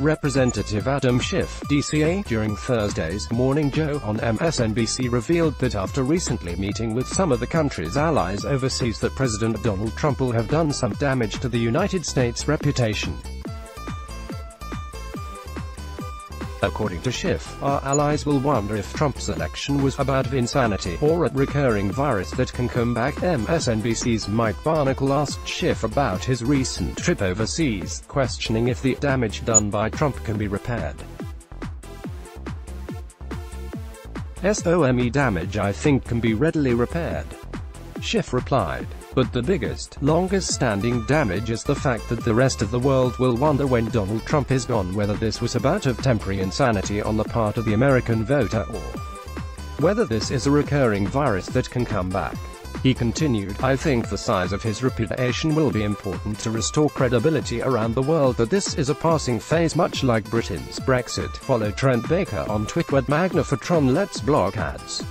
Representative Adam Schiff, DCA, during Thursday's Morning Joe on MSNBC revealed that after recently meeting with some of the country's allies overseas that President Donald Trump will have done some damage to the United States' reputation. According to Schiff, our allies will wonder if Trump's election was about insanity or a recurring virus that can come back. MSNBC's Mike Barnacle asked Schiff about his recent trip overseas, questioning if the damage done by Trump can be repaired. "SOME damage I think can be readily repaired," Schiff replied. "But the biggest, longest-standing damage is the fact that the rest of the world will wonder when Donald Trump is gone whether this was a bout of temporary insanity on the part of the American voter or whether this is a recurring virus that can come back." He continued, "I think the size of his reputation will be important to restore credibility around the world that this is a passing phase much like Britain's Brexit." Follow Trent Baker on Twitter at Magna for Tron. Let's block ads.